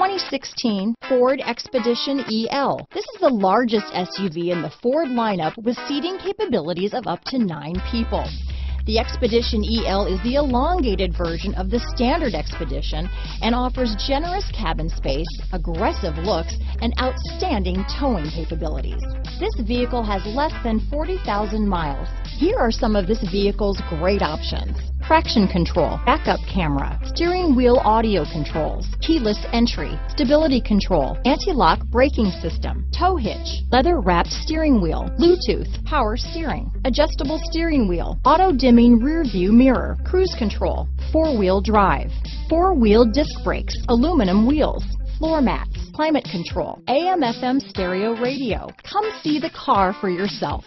2016 Ford Expedition EL. This is the largest SUV in the Ford lineup with seating capabilities of up to 9 people. The Expedition EL is the elongated version of the standard Expedition and offers generous cabin space, aggressive looks, and outstanding towing capabilities. This vehicle has less than 40,000 miles. Here are some of this vehicle's great options: traction control, backup camera, steering wheel audio controls, keyless entry, stability control, anti-lock braking system, tow hitch, leather-wrapped steering wheel, Bluetooth, power steering, adjustable steering wheel, auto-dimming rear-view mirror, cruise control, four-wheel drive, four-wheel disc brakes, aluminum wheels, floor mats, climate control, AM/FM stereo radio. Come see the car for yourself.